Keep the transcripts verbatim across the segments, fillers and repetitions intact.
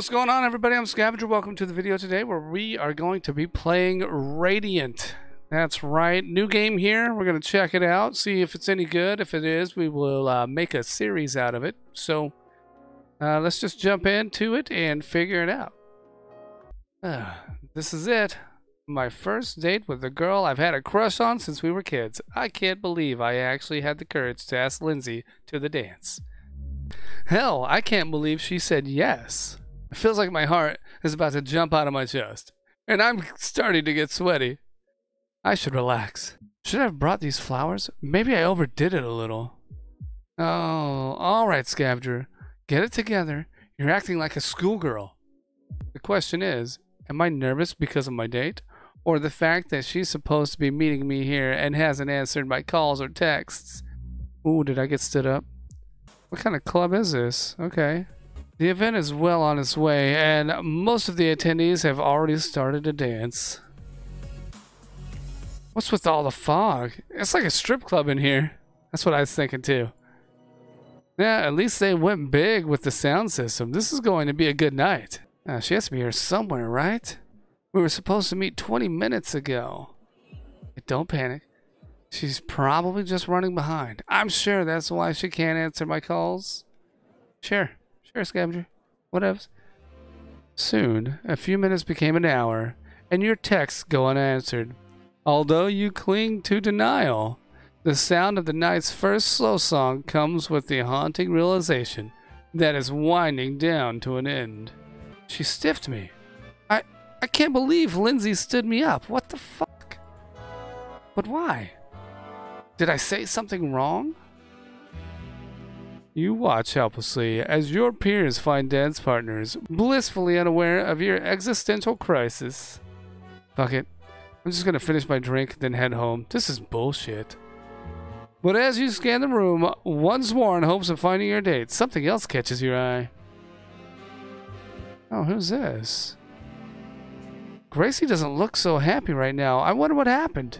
What's going on, everybody? I'm Scaveng three. Welcome to the video today where we are going to be playing Radiant. That's right, new game here. We're going to check it out, see if it's any good. If it is, we will uh, make a series out of it. So uh, let's just jump into it and figure it out. Uh, this is it. My first date with the girl I've had a crush on since we were kids. I can't believe I actually had the courage to ask Lindsay to the dance. Hell, I can't believe she said yes. It feels like my heart is about to jump out of my chest, and I'm starting to get sweaty. I should relax. Should I have brought these flowers? Maybe I overdid it a little. Oh, all right, Scaveng three. Get it together. You're acting like a schoolgirl. The question is, am I nervous because of my date? Or the fact that she's supposed to be meeting me here and hasn't answered my calls or texts. Ooh, did I get stood up? What kind of club is this? Okay. The event is well on its way, and most of the attendees have already started to dance. What's with all the fog? It's like a strip club in here. That's what I was thinking too. Yeah, at least they went big with the sound system. This is going to be a good night. Uh, she has to be here somewhere, right? We were supposed to meet twenty minutes ago. Don't panic. She's probably just running behind. I'm sure that's why she can't answer my calls. Sure. Sure, Scavenger. What else? Soon, a few minutes became an hour, and your texts go unanswered. Although you cling to denial, the sound of the night's first slow song comes with the haunting realization that is winding down to an end. She stiffed me. I... I can't believe Lindsay stood me up. What the fuck? But why? Did I say something wrong? You watch helplessly as your peers find dance partners, blissfully unaware of your existential crisis. Fuck it. I'm just gonna finish my drink, then head home. This is bullshit. But as you scan the room once more in hopes of finding your date, something else catches your eye. Oh, who's this? Gracie doesn't look so happy right now. I wonder what happened.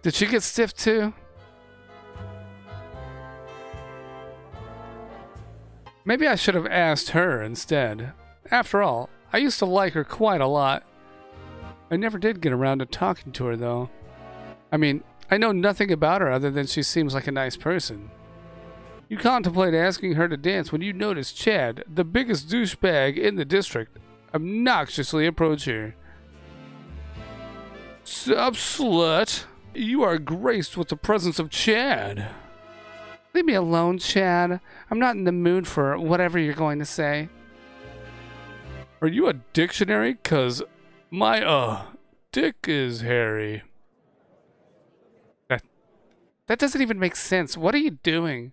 Did she get stiff too? Maybe I should have asked her instead. After all, I used to like her quite a lot. I never did get around to talking to her though. I mean, I know nothing about her other than she seems like a nice person. You contemplate asking her to dance when you notice Chad, the biggest douchebag in the district, obnoxiously approach her. Sup, slut? You are graced with the presence of Chad. Leave me alone, Chad. I'm not in the mood for whatever you're going to say. Are you a dictionary? 'Cause my, uh, dick is hairy. That, that doesn't even make sense. What are you doing?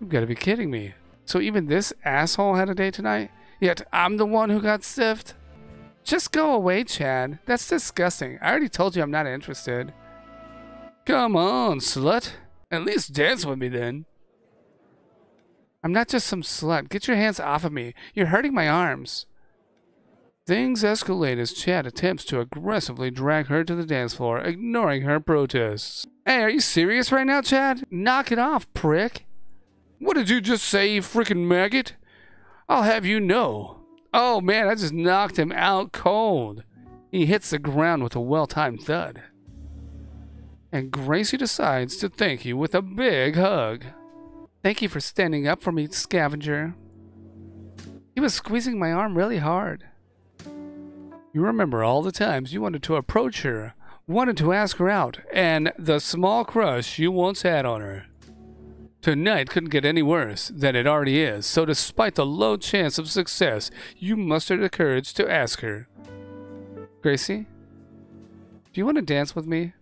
You've got to be kidding me. So even this asshole had a date tonight? Yet I'm the one who got stiffed? Just go away, Chad. That's disgusting. I already told you I'm not interested. Come on, slut. At least dance with me then. I'm not just some slut. Get your hands off of me. You're hurting my arms. Things escalate as Chad attempts to aggressively drag her to the dance floor, ignoring her protests. Hey, are you serious right now, Chad? Knock it off, prick. What did you just say, you freaking maggot? I'll have you know. Oh man, I just knocked him out cold. He hits the ground with a well-timed thud. And Gracie decides to thank you with a big hug. Thank you for standing up for me, Scaveng three. He was squeezing my arm really hard. You remember all the times you wanted to approach her, wanted to ask her out, and the small crush you once had on her. Tonight couldn't get any worse than it already is, so despite the low chance of success, you mustered the courage to ask her. Gracie, do you want to dance with me?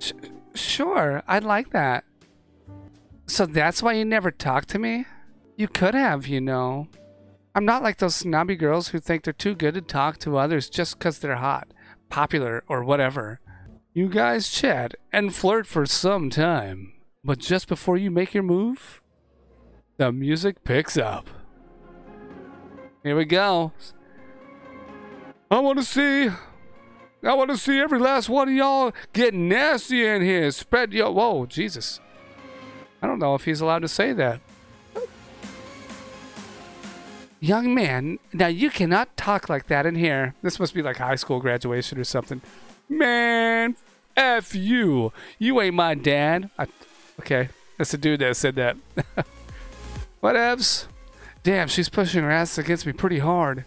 Sh sure, I'd like that. So that's why you never talked to me? You could have, you know. I'm not like those snobby girls who think they're too good to talk to others just because they're hot, popular, or whatever. You guys chat and flirt for some time. But just before you make your move, the music picks up. Here we go. I want to see, I want to see every last one of y'all get nasty in here. Spread your, whoa, Jesus. I don't know if he's allowed to say that. Young man, now you cannot talk like that in here. This must be like high school graduation or something. Man, F you. You ain't my dad. I, okay, that's the dude that said that. Whatevs. Damn, she's pushing her ass against me pretty hard.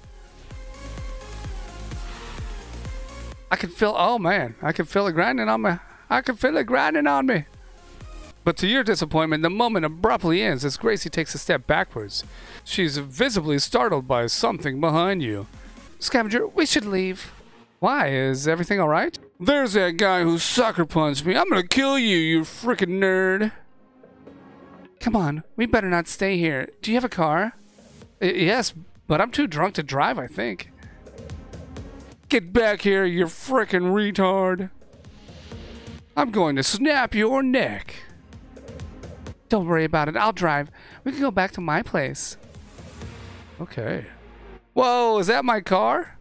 I can feel, oh man, I can feel it grinding on me. I can feel it grinding on me. But to your disappointment, the moment abruptly ends as Gracie takes a step backwards. She's visibly startled by something behind you. Scavenger, we should leave. Why? Is everything alright? There's that guy who sucker punched me. I'm gonna kill you, you freaking nerd. Come on, we better not stay here. Do you have a car? I yes, but I'm too drunk to drive, I think. Get back here, you freaking retard. I'm going to snap your neck. Don't worry about it. I'll drive. We can go back to my place. Okay. Whoa, is that my car?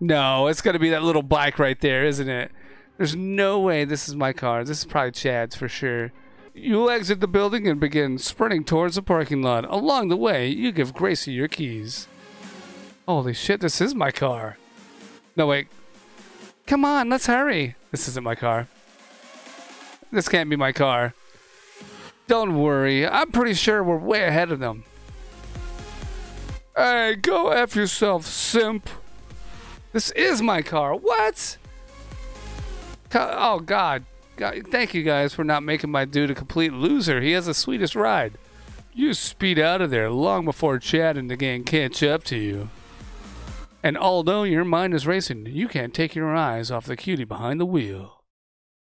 No, it's going to be that little bike right there, isn't it? There's no way this is my car. This is probably Chad's for sure. You exit the building and begin sprinting towards the parking lot. Along the way, you give Gracie your keys. Holy shit, this is my car. No, wait. Come on, let's hurry. This isn't my car. This can't be my car. Don't worry, I'm pretty sure we're way ahead of them. Hey, go F yourself, simp. This is my car. What? Oh, God. God. Thank you guys for not making my dude a complete loser. He has the sweetest ride. You speed out of there long before Chad and the gang catch up to you. And although your mind is racing, you can't take your eyes off the cutie behind the wheel.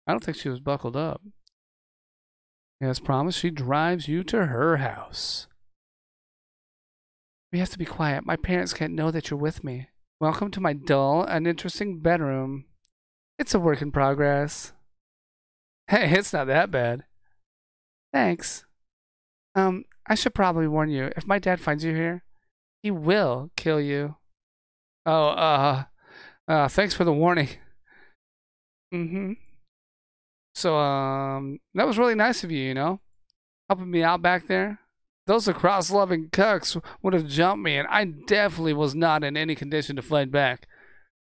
I don't think she was buckled up. As promised, she drives you to her house. We have to be quiet. My parents can't know that you're with me. Welcome to my dull and interesting bedroom. It's a work in progress. Hey, it's not that bad. Thanks. Um, I should probably warn you. If my dad finds you here, he will kill you. Oh, uh, uh thanks for the warning. Mm-hmm. So, um, that was really nice of you, you know, helping me out back there. Those lacrosse-loving cucks would have jumped me, and I definitely was not in any condition to fight back,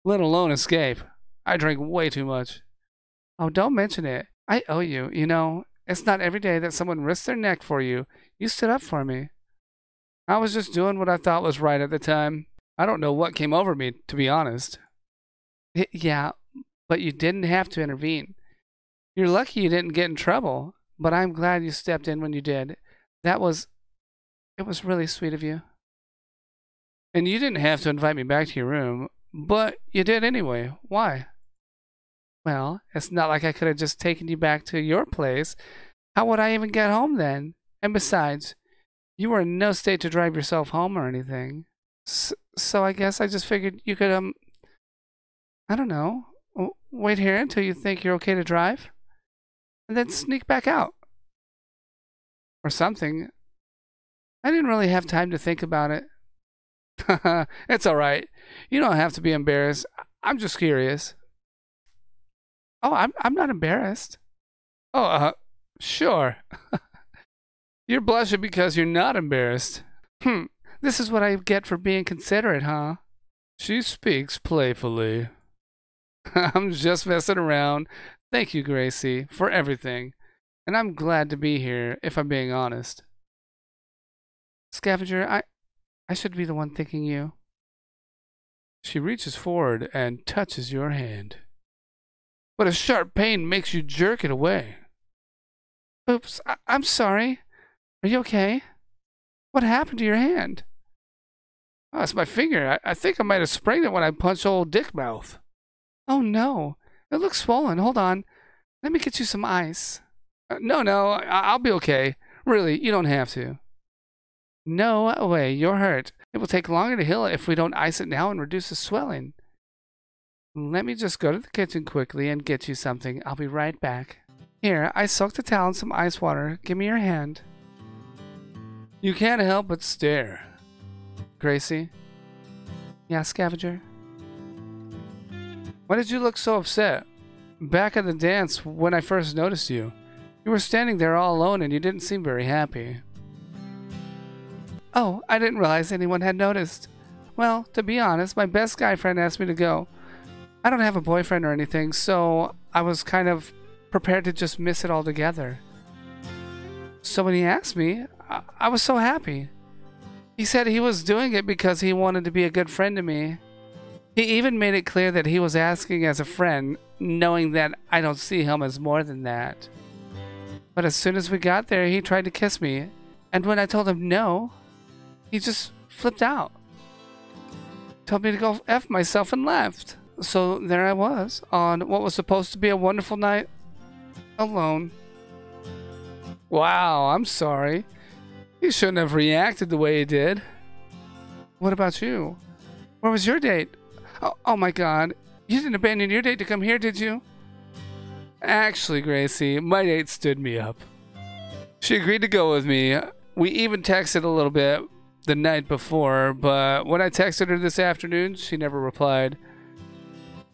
let alone escape. I drink way too much. Oh, don't mention it. I owe you, you know. It's not every day that someone risks their neck for you. You stood up for me. I was just doing what I thought was right at the time. I don't know what came over me, to be honest. It, yeah, but you didn't have to intervene. You're lucky you didn't get in trouble, but I'm glad you stepped in when you did. That was, it was really sweet of you. And you didn't have to invite me back to your room, but you did anyway. Why? Well, it's not like I could have just taken you back to your place. How would I even get home then? And besides, you were in no state to drive yourself home or anything. So, so I guess I just figured you could, um, I don't know, wait here until you think you're okay to drive. And then sneak back out. Or something. I didn't really have time to think about it. It's alright. You don't have to be embarrassed. I'm just curious. Oh, I'm, I'm not embarrassed. Oh, uh, sure. You're blushing because you're not embarrassed. Hmm, this is what I get for being considerate, huh? She speaks playfully. I'm just messing around. Thank you, Gracie, for everything. And I'm glad to be here, if I'm being honest. Scavenger, I, I should be the one thanking you. She reaches forward and touches your hand. But a sharp pain makes you jerk it away. Oops, I, I'm sorry. Are you okay? What happened to your hand? Oh, it's my finger. I, I think I might have sprained it when I punched old Dick Mouth. Oh no, it looks swollen. Hold on. Let me get you some ice. Uh, no, no, I I'll be okay. Really, you don't have to. No way, you're hurt. It will take longer to heal it if we don't ice it now and reduce the swelling. Let me just go to the kitchen quickly and get you something. I'll be right back. Here, I soaked a towel in some ice water. Give me your hand. You can't help but stare. Gracie? Yeah, Scavenger? Why did you look so upset? Back at the dance when I first noticed you, you were standing there all alone and you didn't seem very happy. Oh, I didn't realize anyone had noticed. Well, to be honest, my best guy friend asked me to go. I don't have a boyfriend or anything, so I was kind of prepared to just miss it altogether. So when he asked me, I, I was so happy. He said he was doing it because he wanted to be a good friend to me. He even made it clear that he was asking as a friend, knowing that I don't see him as more than that. But as soon as we got there, he tried to kiss me, and when I told him no, he just flipped out. Told me to go F myself and left. So there I was, on what was supposed to be a wonderful night, alone. Wow, I'm sorry. You shouldn't have reacted the way you did. What about you? Where was your date? Oh, oh my God. You didn't abandon your date to come here, did you? Actually, Gracie, my date stood me up. She agreed to go with me. We even texted a little bit the night before, but when I texted her this afternoon, she never replied.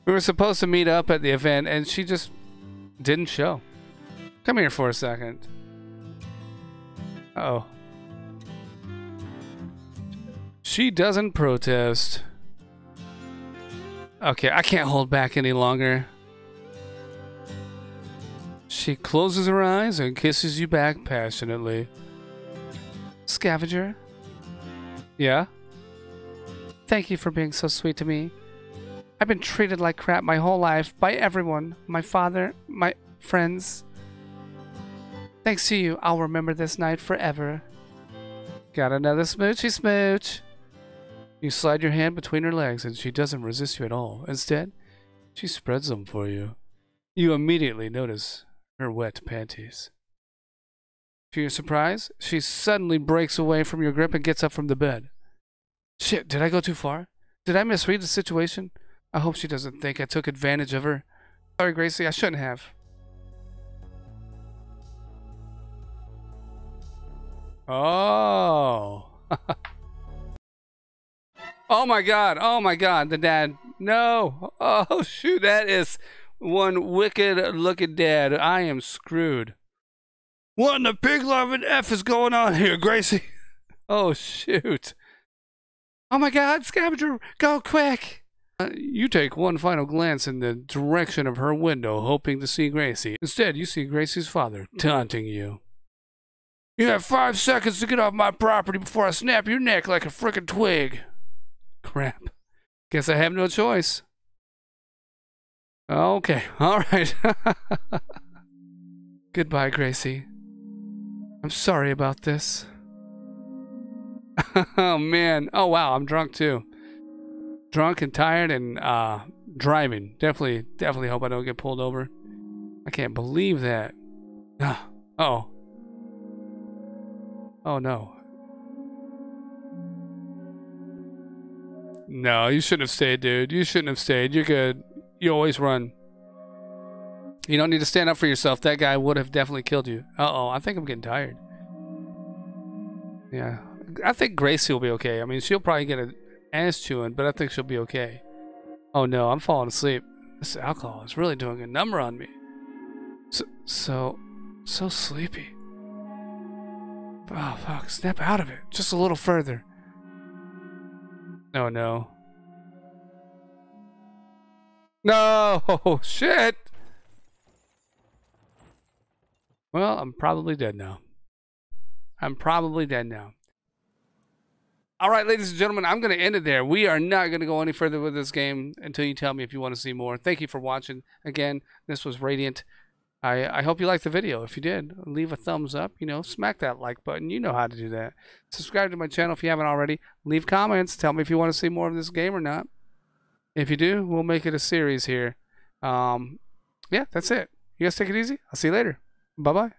We were supposed to meet up at the event, and she just didn't show. Come here for a second. Uh-oh. She doesn't protest. Okay, I can't hold back any longer. She closes her eyes and kisses you back passionately. Scaveng three? Yeah? Thank you for being so sweet to me. I've been treated like crap my whole life by everyone. My father, my friends. Thanks to you, I'll remember this night forever. Got another smoochy smooch. You slide your hand between her legs and she doesn't resist you at all. Instead, she spreads them for you. You immediately notice her wet panties. To your surprise, she suddenly breaks away from your grip and gets up from the bed. Shit, did I go too far? Did I misread the situation? I hope she doesn't think I took advantage of her. Sorry, Gracie, I shouldn't have. Oh. Oh my God. Oh my God. The dad. No. Oh, shoot. That is one wicked looking dad. I am screwed. What in the pig loving F is going on here, Gracie? Oh, shoot. Oh my God. Scavenger, go quick. Uh, you take one final glance in the direction of her window, hoping to see Gracie. Instead, you see Gracie's father taunting you. You have five seconds to get off my property before I snap your neck like a frickin' twig. Crap. Guess I have no choice. Okay, all right. Goodbye, Gracie. I'm sorry about this. Oh, man. Oh, wow, I'm drunk, too. Drunk and tired and uh, driving. Definitely, definitely hope I don't get pulled over. I can't believe that. Uh-oh. Oh, no. No, you shouldn't have stayed, dude. You shouldn't have stayed. You're good. You always run. You don't need to stand up for yourself. That guy would have definitely killed you. Uh-oh, I think I'm getting tired. Yeah. I think Gracie will be okay. I mean, she'll probably get a... ass chewing, but I think she'll be okay. Oh no, I'm falling asleep. This alcohol is really doing a number on me. So, so, so sleepy. Oh fuck, snap out of it. Just a little further. Oh no. No! Oh, shit! Well, I'm probably dead now. I'm probably dead now. All right, ladies and gentlemen, I'm going to end it there. We are not going to go any further with this game until you tell me if you want to see more. Thank you for watching. Again, this was Radiant. I, I hope you liked the video. If you did, leave a thumbs up. You know, smack that like button. You know how to do that. Subscribe to my channel if you haven't already. Leave comments. Tell me if you want to see more of this game or not. If you do, we'll make it a series here. Um, yeah, that's it. You guys take it easy. I'll see you later. Bye-bye.